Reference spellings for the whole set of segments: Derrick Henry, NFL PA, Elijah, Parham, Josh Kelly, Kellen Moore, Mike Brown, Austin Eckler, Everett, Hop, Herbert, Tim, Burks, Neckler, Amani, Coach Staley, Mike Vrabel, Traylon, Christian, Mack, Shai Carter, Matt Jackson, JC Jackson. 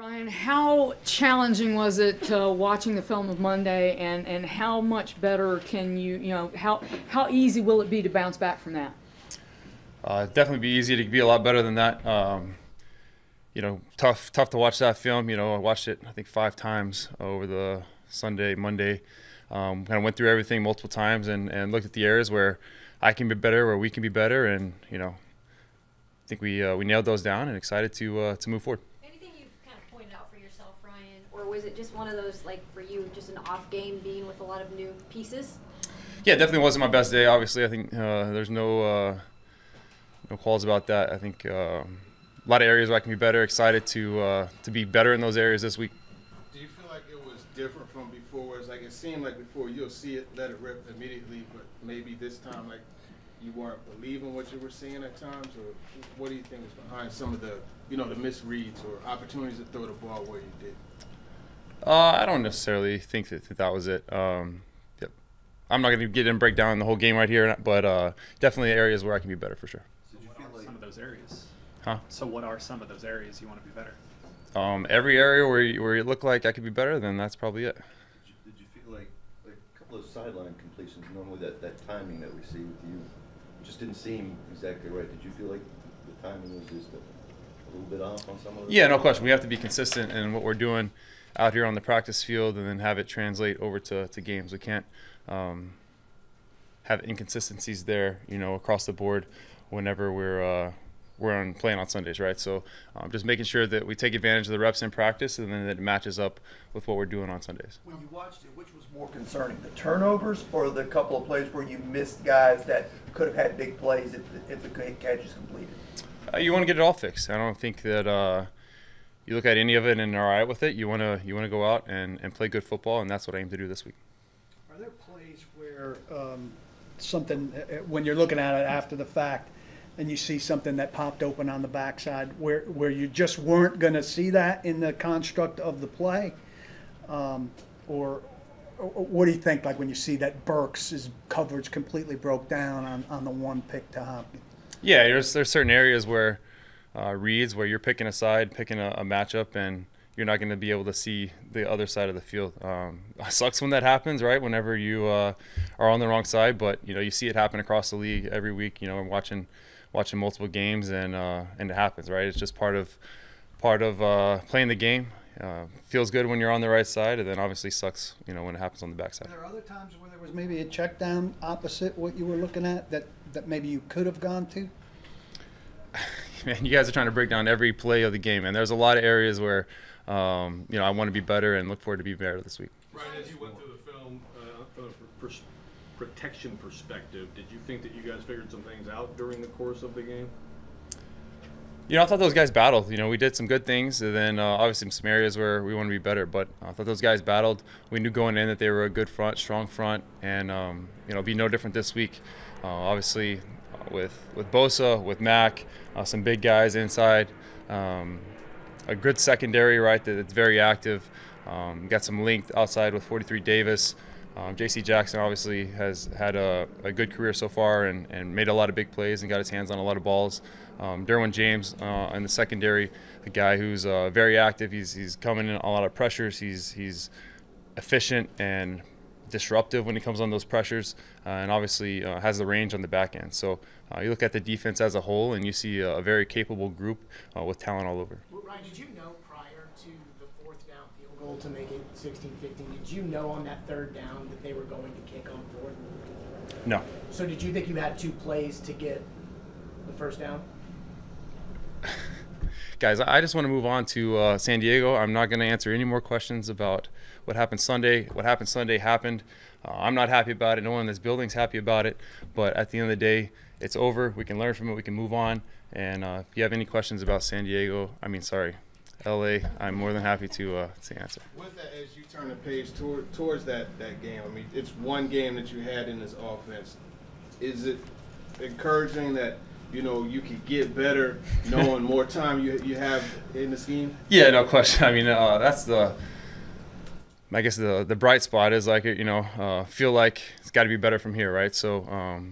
Ryan, how challenging was it watching the film of Monday, and how much better can how easy will it be to bounce back from that? Definitely be easy to be a lot better than that. You know, tough to watch that film. You know, I watched it I think 5 times over the Sunday, Monday. Kind of went through everything multiple times and looked at the areas where I can be better, where we can be better, and you know, I think we nailed those down and excited to move forward. Was it just one of those, like, for you, just an off game being with a lot of new pieces? Yeah, it definitely wasn't my best day, obviously. I think there's no qualms about that. I think a lot of areas where I can be better, excited to be better in those areas this week. Do you feel like it was different from before? Where it's like, it seemed like before you'll see it, let it rip immediately, but maybe this time, like, you weren't believing what you were seeing at times? Or what do you think was behind some of the, you know, the misreads or opportunities to throw the ball where you did? I don't necessarily think that was it. Yep. I'm not going to get in and break down the whole game right here, but definitely areas where I can be better for sure. So what are some of those areas? Huh? So what are some of those areas you want to be better? Every area where you look like I could be better, then that's probably it. Did you feel like a couple of sideline completions, normally that timing that we see with you just didn't seem exactly right? Did you feel like the timing was just a little bit off on some of those? Yeah, no question. We have to be consistent in what we're doing out here on the practice field and then have it translate over to games. We can't have inconsistencies there, you know, across the board whenever we're playing on Sundays, right? So just making sure that we take advantage of the reps in practice and then it matches up with what we're doing on Sundays. When you watched it, which was more concerning, the turnovers or the couple of plays where you missed guys that could have had big plays if the catch is completed? You want to get it all fixed. I don't think that you look at any of it and are all right with it. You wanna go out and play good football, and that's what I aim to do this week. Are there plays where something, when you're looking at it after the fact, and you see something that popped open on the backside, where you just weren't gonna see that in the construct of the play, or what do you think? Like when you see that Burks' coverage completely broke down on the one pick to Hop. Yeah, there's certain areas where. Reads where you're picking a side, picking a matchup, and you're not going to be able to see the other side of the field. It sucks when that happens, right? Whenever you are on the wrong side, but you know you see it happen across the league every week. You know, I'm watching multiple games, and it happens, right? It's just part of playing the game. Feels good when you're on the right side, and then obviously sucks, you know, when it happens on the backside. Are there other times where there was maybe a check down opposite what you were looking at that maybe you could have gone to? Man, you guys are trying to break down every play of the game, and there's a lot of areas where, you know, I want to be better and look forward to be better this week. Ryan, as you went through the film, from a protection perspective, did you think that you guys figured some things out during the course of the game? You know, I thought those guys battled. You know, we did some good things, and then obviously some areas where we want to be better, but I thought those guys battled. We knew going in that they were a good front, strong front, and, you know, it'll be no different this week. Obviously, with Bosa, with Mack, some big guys inside, a good secondary, right, that's very active. Got some length outside with 43 Davis. JC Jackson obviously has had a good career so far and made a lot of big plays and got his hands on a lot of balls. Derwin James in the secondary, a guy who's very active. He's coming in a lot of pressures. He's efficient and disruptive when he comes on those pressures, and obviously has the range on the back end. So you look at the defense as a whole, and you see a very capable group with talent all over. Well, Ryan, did you know prior to the 4th down field goal to make it 16-15, did you know on that 3rd down that they were going to kick on 4th? No. So did you think you had 2 plays to get the 1st down? Guys, I just want to move on to San Diego. I'm not going to answer any more questions about what happened Sunday. What happened Sunday happened. I'm not happy about it. No one in this building's happy about it. But at the end of the day, it's over. We can learn from it. We can move on. And if you have any questions about San Diego, LA, I'm more than happy to answer. With that, as you turn the page towards that game, I mean, it's one game that you had in this offense. Is it encouraging that, you know, you could get better knowing more time you have in the scheme? Yeah, no question. I mean, that's the I guess the bright spot is, like, you know, feel like it's got to be better from here, right? So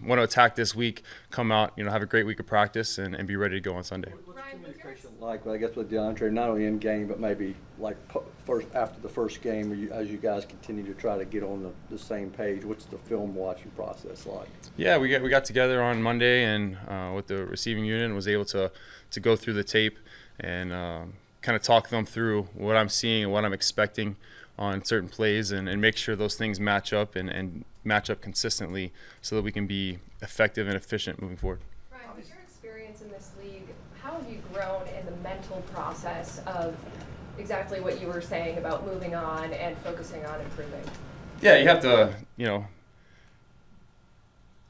want to attack this week, come out, you know, have a great week of practice, and be ready to go on Sunday. What's the communication like, I guess, with DeAndre, not only in game, but maybe like first after the first game, as you guys continue to try to get on the same page? What's the film watching process like? Yeah, we got together on Monday and with the receiving unit, and was able to go through the tape and kind of talk them through what I'm seeing and what I'm expecting on certain plays, and make sure those things match up and match up consistently so that we can be effective and efficient moving forward. Ryan, with your experience in this league, how have you grown in the mental process of exactly what you were saying about moving on and focusing on improving? Yeah, you have to, you know,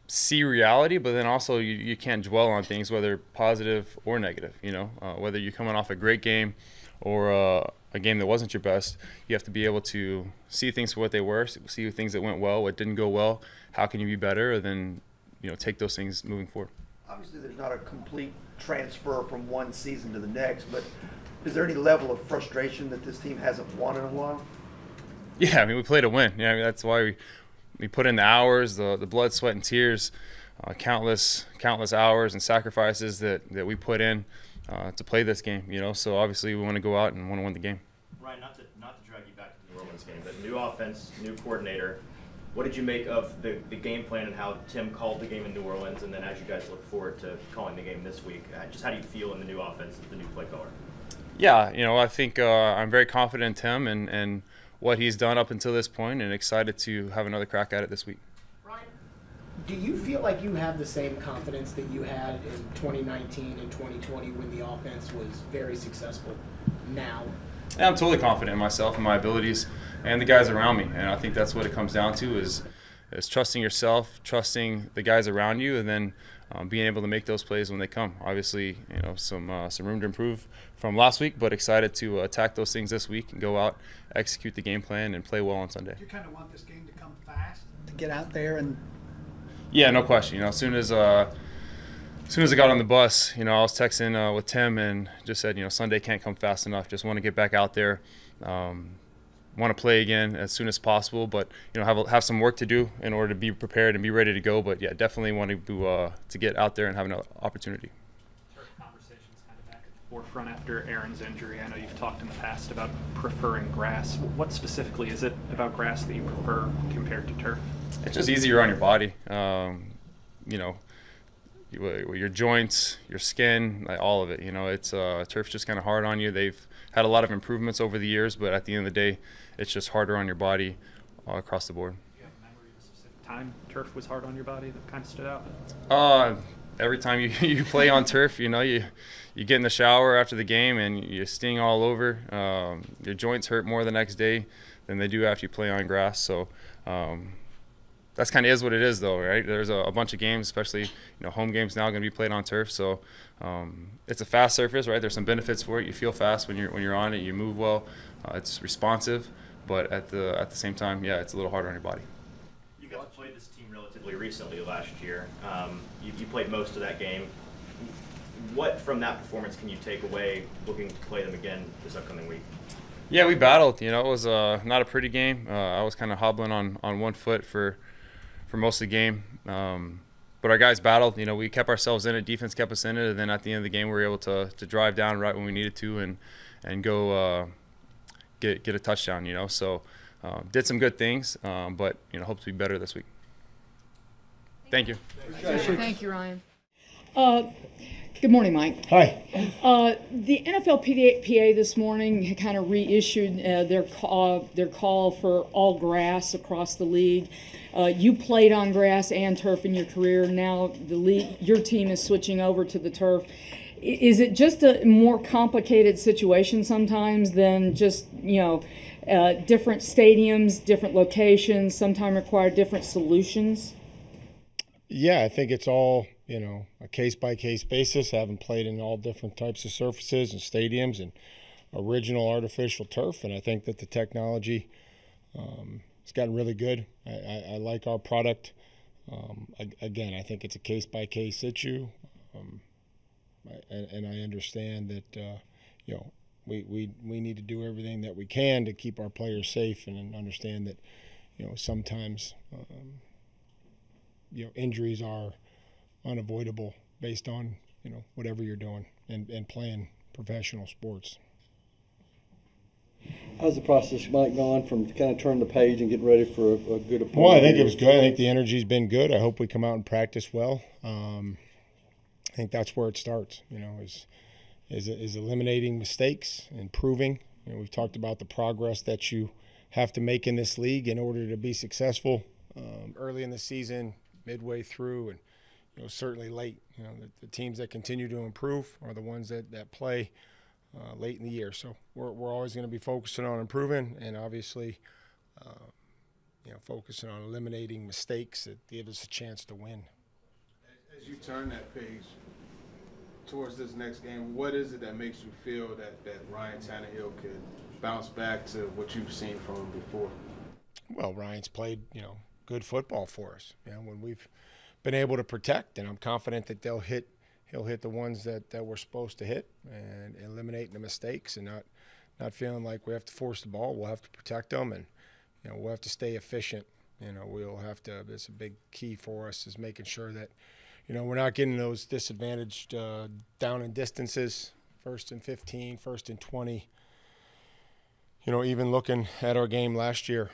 see reality, but then also you can't dwell on things, whether positive or negative, you know, whether you're coming off a great game or a game that wasn't your best. You have to be able to see things for what they were, see things that went well, what didn't go well, how can you be better, and then, you know, take those things moving forward. Obviously there's not a complete transfer from one season to the next, but is there any level of frustration that this team hasn't won in a while? Yeah, I mean, we played to win. Yeah, I mean, that's why we put in the hours, the blood, sweat, and tears, countless hours and sacrifices that we put in to play this game, you know. So obviously we want to go out and want to win the game. Ryan, not to drag you back to the New Orleans game, but new offense, new coordinator. What did you make of the game plan and how Tim called the game in New Orleans, and then as you guys look forward to calling the game this week, just how do you feel in the new offense as the new play caller? Yeah, you know, I think I'm very confident in Tim and what he's done up until this point, and excited to have another crack at it this week. Do you feel like you have the same confidence that you had in 2019 and 2020 when the offense was very successful now? Yeah, I'm totally confident in myself and my abilities and the guys around me. And I think that's what it comes down to is trusting yourself, trusting the guys around you, and then being able to make those plays when they come. Obviously, you know, some room to improve from last week, but excited to attack those things this week and go out, execute the game plan, and play well on Sunday. Do you kind of want this game to come fast? To get out there and... Yeah, no question. You know, as soon as I got on the bus, you know, I was texting with Tim and just said, you know, Sunday can't come fast enough. Just want to get back out there, want to play again as soon as possible, but you know, have some work to do in order to be prepared and be ready to go. But yeah, definitely wanted to get out there and have an opportunity. Forefront after Aaron's injury. I know you've talked in the past about preferring grass. What specifically is it about grass that you prefer compared to turf? It's just easier on your body. You know, your joints, your skin, like all of it. You know, it's turf's just kind of hard on you. They've had a lot of improvements over the years, but at the end of the day, it's just harder on your body all across the board. Do you have a memory of a specific time turf was hard on your body that kind of stood out? Every time you play on turf, you know, you get in the shower after the game and you sting all over. Your joints hurt more the next day than they do after you play on grass. So that's kind of is what it is, though, right? There's a bunch of games, especially, you know, home games now going to be played on turf. So it's a fast surface, right? There's some benefits for it. You feel fast when you're on it. You move well. It's responsive, but at the same time, yeah, it's a little harder on your body. You guys played this team relatively recently last year. You played most of that game. What from that performance can you take away looking to play them again this upcoming week? Yeah, we battled. You know, it was not a pretty game. I was kind of hobbling on one foot for most of the game. But our guys battled. You know, we kept ourselves in it. Defense kept us in it. And then at the end of the game, we were able to drive down right when we needed to and go get a touchdown, you know. So... did some good things, but, you know, hope to be better this week. Thank you. Thank you, Ryan. Good morning, Mike. Hi. The NFL PA this morning kind of reissued their call for all grass across the league. You played on grass and turf in your career. Now the league, your team is switching over to the turf. Is it just a more complicated situation sometimes than just, you know, different stadiums, different locations, sometimes require different solutions? Yeah, I think it's all, you know, a case-by-case basis. Having played in all different types of surfaces and stadiums and original artificial turf, and I think that the technology has gotten really good. I like our product. Again, I think it's a case-by-case issue. And I understand that, you know, we need to do everything that we can to keep our players safe and understand that, you know, sometimes, you know, injuries are unavoidable based on, you know, whatever you're doing and playing professional sports. How's the process, Mike, gone from kind of turning the page and getting ready for a good opponent? Well, I think it was good. I think the energy's been good. I hope we come out and practice well. I think that's where it starts, you know, is eliminating mistakes, improving. You know, we've talked about the progress that you have to make in this league in order to be successful early in the season, midway through, and, you know, certainly late. You know, the teams that continue to improve are the ones that play late in the year. So we're always going to be focusing on improving and obviously, you know, focusing on eliminating mistakes that give us a chance to win. As you turn that page towards this next game, what is it that makes you feel that Ryan Tannehill could bounce back to what you've seen from him before? Well, Ryan's played, you know, good football for us. You know, when we've been able to protect, and I'm confident that he'll hit the ones that we're supposed to hit and eliminate the mistakes and not feeling like we have to force the ball. We'll have to protect them, and, you know, we'll have to stay efficient. You know, we'll have to – that's a big key for us, is making sure that, you know, we're not getting those disadvantaged down and distances, 1st and 15, 1st and 20. You know, even looking at our game last year,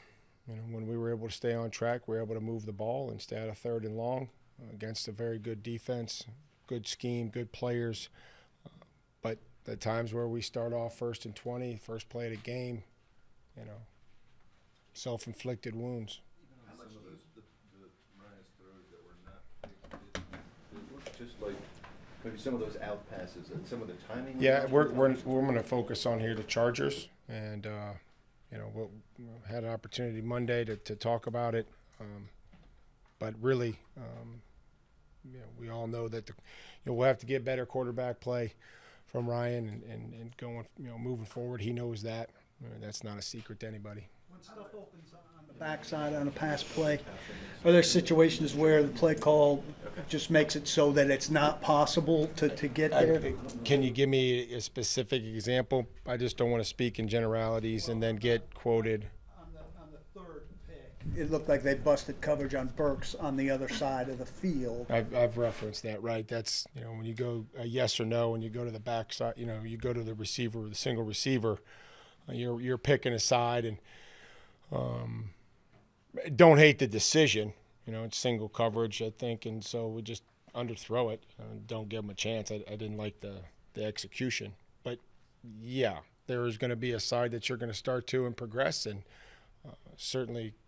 you know, when we were able to stay on track, we were able to move the ball and stay out of 3rd and long against a very good defense, good scheme, good players. But the times where we start off 1st and 20, first play of the game, you know, self-inflicted wounds. How much of those Ryan's throws that were not big, it looked just like maybe some of those out passes and some of the timing? Yeah, we're going to focus on here the Chargers, and you know, we'll had an opportunity Monday to talk about it, but really. You know, we all know that you know, we'll have to get better quarterback play from Ryan and going, you know, moving forward. He knows that. I mean, that's not a secret to anybody. When stuff opens on the backside on a pass play, are there situations where the play call just makes it so that it's not possible to get there? Can you give me a specific example? I just don't want to speak in generalities and then get quoted. It looked like they busted coverage on Burks on the other side of the field. I've referenced that, right? That's, you know, when you go yes or no, when you go to the backside, you know, you go to the receiver, the single receiver, you're picking a side, and don't hate the decision. You know, it's single coverage, I think, and so we just underthrow it and don't give them a chance. I didn't like the execution. But, yeah, there is going to be a side that you're going to start to and progress, and certainly –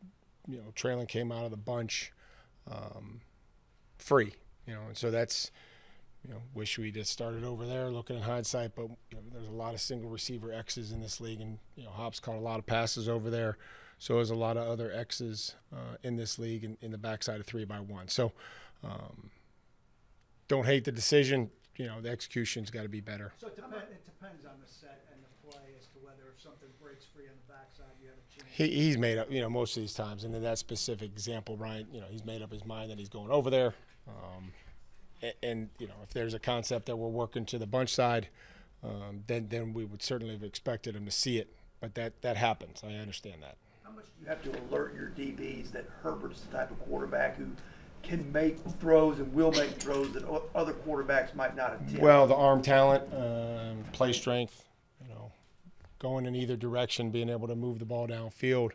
you know, Traylon came out of the bunch free, you know, and so that's, you know, wish we just started over there looking in hindsight, but you know, there's a lot of single receiver X's in this league, and, you know, Hop's caught a lot of passes over there. So there's a lot of other X's in this league in the backside of 3 by 1. So don't hate the decision. You know, the execution's got to be better. So it depends on the set and the play as to whether if something breaks free on the backside, you have a chance. He's made up, you know, most of these times. And in that specific example, Ryan, you know, he's made up his mind that he's going over there. And you know, if there's a concept that we're working to the bunch side, then we would certainly have expected him to see it. But that happens. I understand that. How much do you have to alert your DBs that Herbert's the type of quarterback who can make throws and will make throws that other quarterbacks might not attempt? Well, the arm talent, play strength, you know, going in either direction, being able to move the ball downfield.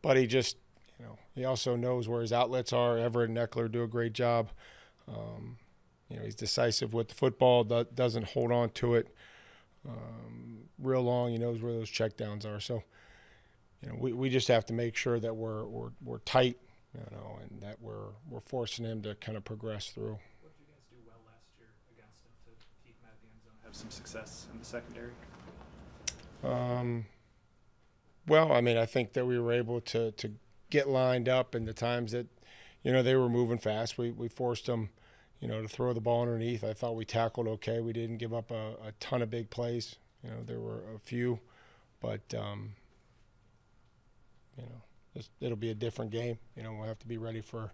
But he just, you know, he also knows where his outlets are. Everett and Neckler do a great job. You know, he's decisive with the football, doesn't hold on to it real long. He knows where those checkdowns are. So, you know, we just have to make sure that we're tight, you know, and that we're forcing him to kind of progress through. What did you guys do well last year against him to keep him out of the end zone, have some success in the secondary? Well, I mean, I think that we were able to get lined up in the times that, you know, they were moving fast. We forced them, you know, to throw the ball underneath. I thought we tackled okay. We didn't give up a ton of big plays. You know, there were a few, but, you know, it'll be a different game. You know, we'll have to be ready for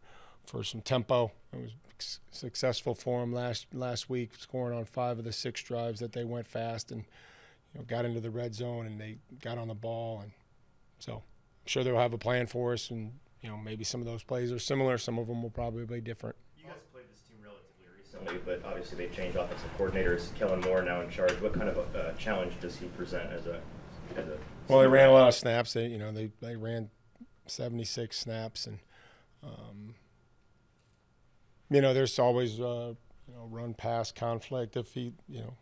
some tempo. It was successful for them last week, scoring on 5 of the 6 drives that they went fast, and you know, got into the red zone and they got on the ball. And so I'm sure they'll have a plan for us, and you know, maybe some of those plays are similar, some of them will probably be different. You guys played this team relatively recently, but obviously they've changed offensive coordinators. Kellen Moore now in charge. What kind of a challenge does he present as a well, they ran a lot of snaps. They, you know, they ran 76 snaps, and you know, there's always you know, run pass conflict. If he, you know,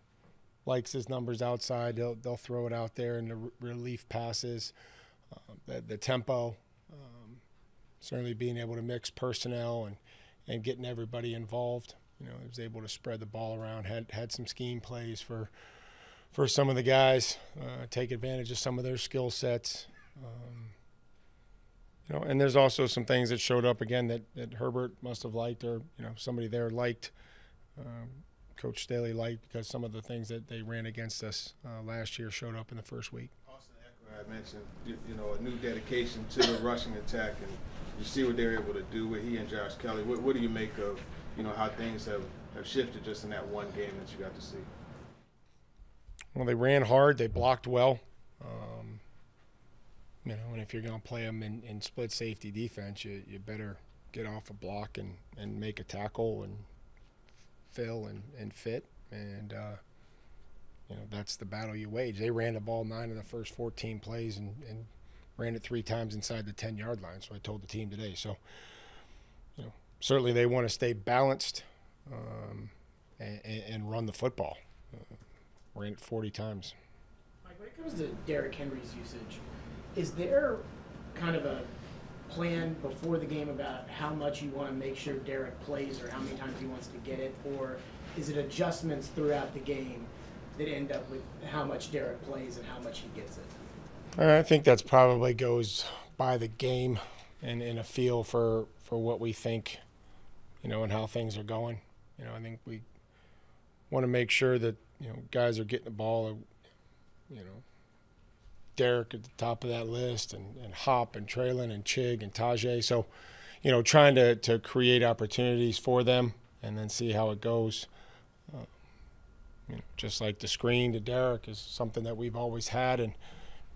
likes his numbers outside, they'll throw it out there, and the relief passes, the tempo. Certainly being able to mix personnel and getting everybody involved. You know, he was able to spread the ball around, had some scheme plays for some of the guys, take advantage of some of their skill sets. You know, and there's also some things that showed up again that Herbert must have liked, or, you know, somebody there liked, Coach Staley liked, because some of the things that they ran against us last year showed up in the first week. Austin Eckler, I mentioned, you know, a new dedication to the rushing attack, and you see what they're able to do with he and Josh Kelly. What do you make of, you know, how things have shifted just in that one game that you got to see? Well, they ran hard, they blocked well. You know, and if you're going to play them in split safety defense, you better get off a block and make a tackle and fill and fit. And, you know, that's the battle you wage. They ran the ball 9 of the first 14 plays and ran it 3 times inside the 10-yard line. So I told the team today. So, you know, certainly they want to stay balanced and run the football. Ran it 40 times. Mike, when it comes to Derrick Henry's usage, is there kind of a plan before the game about how much you want to make sure Derrick plays or how many times he wants to get it? Or is it adjustments throughout the game that end up with how much Derrick plays and how much he gets it? I think that's probably goes by the game and a feel for what we think, you know, and how things are going. You know, I think we want to make sure that, you know, guys are getting the ball, you know, Derrick at the top of that list, and Hop and Traylon and Chig and Tajay. So, you know, trying to create opportunities for them and then see how it goes. You know, just like the screen to Derrick is something that we've always had, and,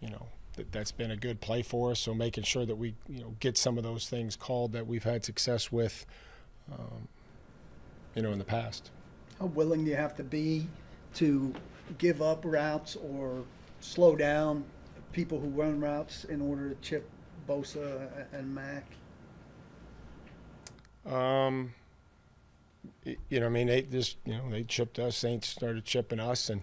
you know, that's been a good play for us. So making sure that we, you know, get some of those things called that we've had success with, you know, in the past. How willing do you have to be to give up routes or slow down people who run routes in order to chip Bosa and Mack? You know, I mean, they just, you know, they chipped us. Saints started chipping us, and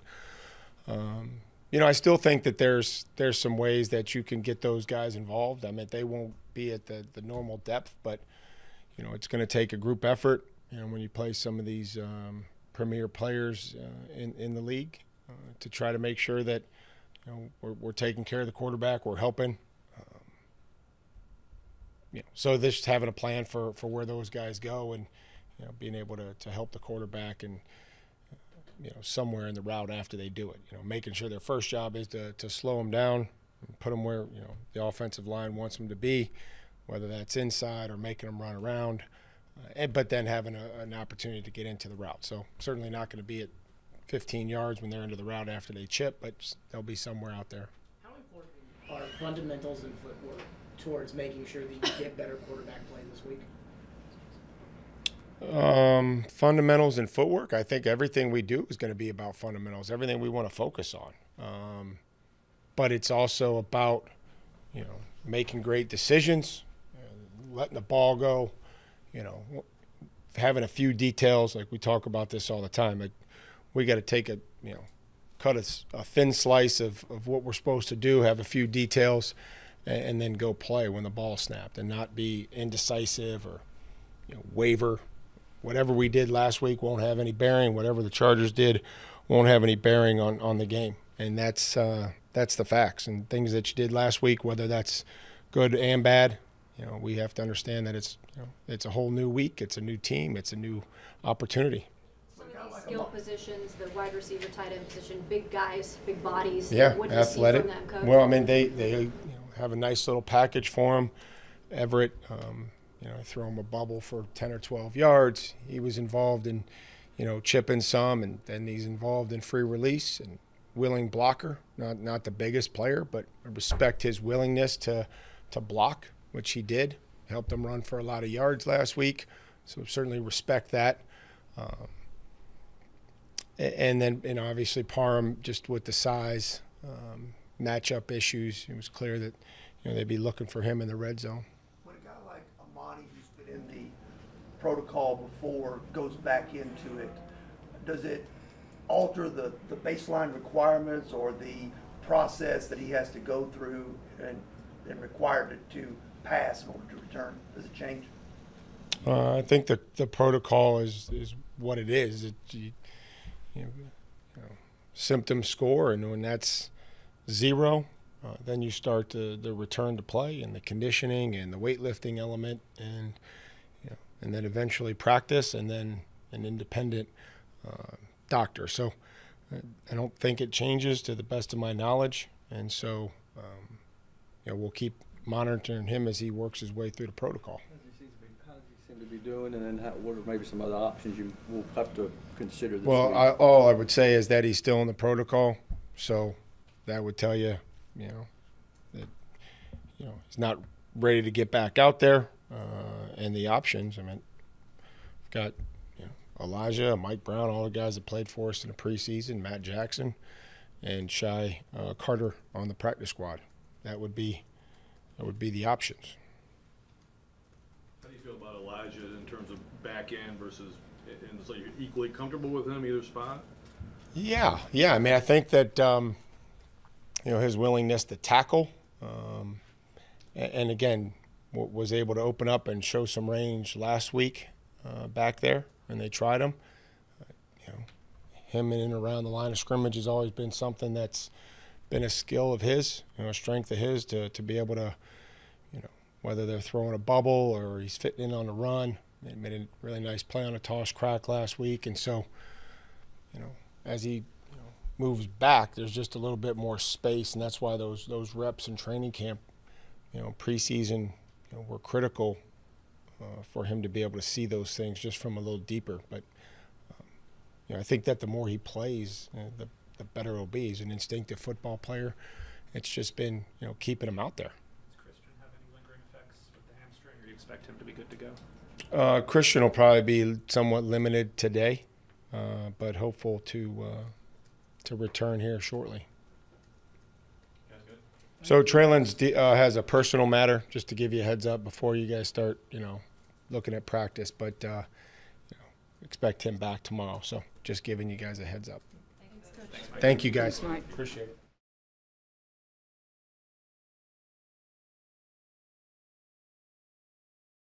you know, I still think that there's some ways that you can get those guys involved. I mean, they won't be at the normal depth, but you know, it's going to take a group effort. You know, when you play some of these premier players in the league, to try to make sure that, you know, we're taking care of the quarterback, we're helping. You know, so this having a plan for where those guys go, and you know, being able to help the quarterback, and you know, somewhere in the route after they do it. You know, making sure their first job is to slow them down, and put them where, you know, the offensive line wants them to be, whether that's inside or making them run around, but then having an opportunity to get into the route. So certainly not going to be at 15 yards when they're into the route after they chip, but they'll be somewhere out there. How important are fundamentals and footwork towards making sure that you get better quarterback play this week? Fundamentals and footwork, I think everything we do is going to be about fundamentals, everything we want to focus on. But it's also about, you know, making great decisions, letting the ball go, you know, having a few details, like we talk about this all the time. Like, we got to take a, you know, cut a thin slice of what we're supposed to do, have a few details, and then go play when the ball snapped, and not be indecisive or, you know, waver. Whatever we did last week won't have any bearing. Whatever the Chargers did won't have any bearing on the game. And that's the facts. And things that you did last week, whether that's good and bad, you know, we have to understand that it's, you know, it's a whole new week, it's a new team, it's a new opportunity. Skill positions, the wide receiver, tight end position, big guys, big bodies. Yeah, what do you athletic. See from that coach? Well, I mean, they you know, have a nice little package for him. Everett, you know, throw him a bubble for 10 or 12 yards. He was involved in, you know, chipping some, and then he's involved in free release, and willing blocker, not the biggest player, but I respect his willingness to block, which he did. Helped them run for a lot of yards last week, so certainly respect that. And then, you know, obviously Parham, just with the size, matchup issues, it was clear that, you know, they'd be looking for him in the red zone. When a guy like Amani, who's been in the protocol before, goes back into it, does it alter the baseline requirements or the process that he has to go through and required to pass in order to return? Does it change? I think the protocol is what it is. You know, symptom score, and when that's 0, then you start the return to play and the conditioning and the weightlifting element, and you know, and then eventually practice, and then an independent doctor. So I don't think it changes, to the best of my knowledge, and so you know, we'll keep monitoring him as he works his way through the protocol. To be doing, and then what are maybe some other options you will have to consider? Well, all I would say is that he's still in the protocol, so that would tell you, you know, that, you know, he's not ready to get back out there. And the options, I mean, I've got, you know, Elijah, Mike Brown, all the guys that played for us in the preseason, Matt Jackson, and Shai Carter on the practice squad. That would be the options. About Elijah in terms of back end versus, and so you're equally comfortable with him either spot? Yeah. I mean, I think that you know, his willingness to tackle, and again, was able to open up and show some range last week back there, and they tried him. You know, him in and around the line of scrimmage has always been something that's been a skill of his, you know, a strength of his to be able to, you know, whether they're throwing a bubble or he's fitting in on the run. They made a really nice play on a toss crack last week. And so, you know, as he, you know, moves back, there's just a little bit more space, and that's why those reps in training camp, you know, preseason, you know, were critical for him to be able to see those things just from a little deeper. But, you know, I think that the more he plays, you know, the better it'll be. He's an instinctive football player. It's just been, you know, keeping him out there. Expect him to be good to go? Christian will probably be somewhat limited today, but hopeful to return here shortly. That's good. So Traylon's has a personal matter, just to give you a heads up before you guys start, you know, looking at practice. But you know, expect him back tomorrow. So just giving you guys a heads up. Thanks, Coach. Thank you guys. Appreciate it.